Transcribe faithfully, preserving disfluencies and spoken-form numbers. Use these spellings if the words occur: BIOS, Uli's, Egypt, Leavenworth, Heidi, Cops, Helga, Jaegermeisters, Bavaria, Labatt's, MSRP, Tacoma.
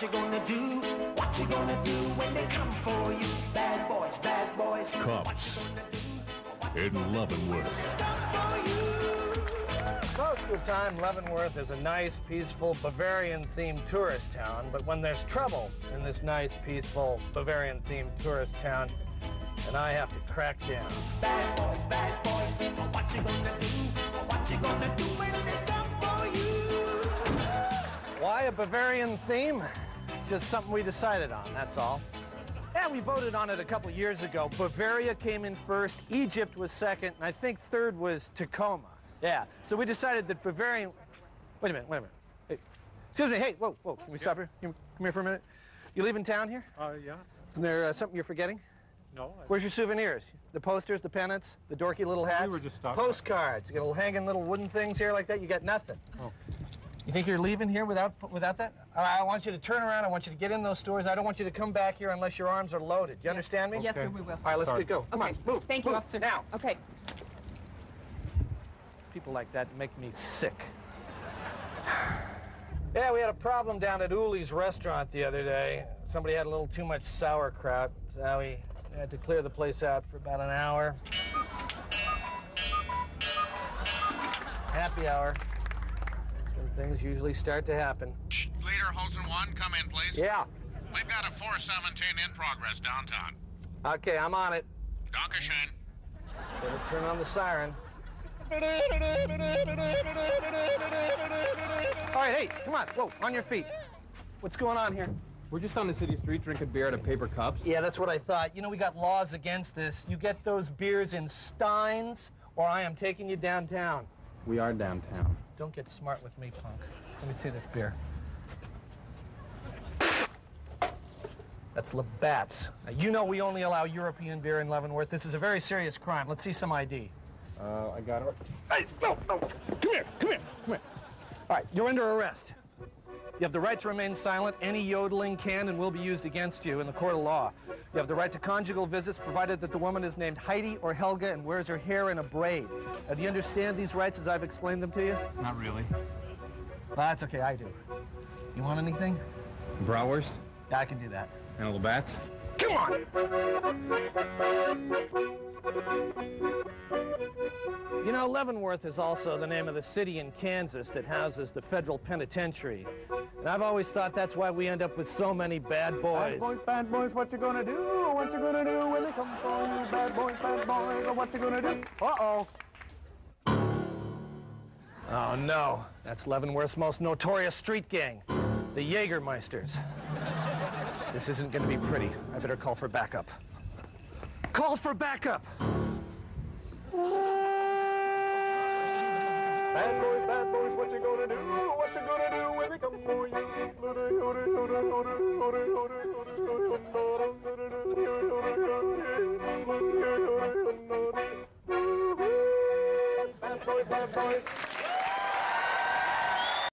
What you gonna do? What you gonna do when they come for you? Bad boys, bad boys. Cops in Leavenworth. Most of the time, Leavenworth is a nice, peaceful, Bavarian-themed tourist town. But when there's trouble in this nice, peaceful, Bavarian-themed tourist town, then I have to crack down. Bad boys, bad boys. What you gonna do? What you gonna do when they come for you? Why a Bavarian theme? It's just something we decided on, that's all. Yeah, we voted on it a couple years ago. Bavaria came in first, Egypt was second, and I think third was Tacoma. Yeah, so we decided that Bavarian... Wait a minute, wait a minute. Hey, excuse me, hey, whoa, whoa, can we stop here? Can you come here for a minute? You leaving town here? Uh, yeah. Isn't there uh, something you're forgetting? No. I... Where's your souvenirs? The posters, the pennants, the dorky little hats? We were just talking postcards. You got little hanging little wooden things here like that? You got nothing. Oh. You think you're leaving here without without that? I want you to turn around. I want you to get in those stores. I don't want you to come back here unless your arms are loaded. You yes. understand me? Yes, okay. sir, we will. All right, let's Sorry. get go. Come okay. on, move. Thank move. you, officer. Now. Okay. People like that make me sick. Yeah, we had a problem down at Uli's restaurant the other day. Somebody had a little too much sauerkraut, so we had to clear the place out for about an hour. Happy hour. Things usually start to happen. Leader Holson one, come in, please. Yeah. We've got a four seventeen in progress downtown. Okay, I'm on it. Danke schön. Better turn on the siren. All right, hey, come on. Whoa, on your feet. What's going on here? We're just on the city street drinking beer out of paper cups. Yeah, that's what I thought. You know, we got laws against this. You get those beers in steins, or I am taking you downtown. We are downtown. Don't get smart with me, punk. Let me see this beer. That's Labatt's. Now, you know we only allow European beer in Leavenworth. This is a very serious crime. Let's see some I D. Uh, I got it. Hey, no, no. Come here, come here, come here. All right, you're under arrest. You have the right to remain silent. Any yodeling can and will be used against you in the court of law. You have the right to conjugal visits, provided that the woman is named Heidi or Helga and wears her hair in a braid. Now, do you understand these rights as I've explained them to you? Not really. Well, that's okay, I do. You want anything? Bratwurst? Yeah, I can do that. And little bats? Come on! You know, Leavenworth is also the name of the city in Kansas that houses the federal penitentiary. And I've always thought that's why we end up with so many bad boys. Bad boys, bad boys, what you gonna do? What you gonna do when they come for you? Bad boys, bad boys, what you gonna do? Uh-oh. Oh, no. That's Leavenworth's most notorious street gang, the Jaegermeisters. This isn't gonna be pretty. I better call for backup. Call for backup. Bad boys, bad boys, what you gonna do? What you gonna do when they come for you? Bad boys, bad boys.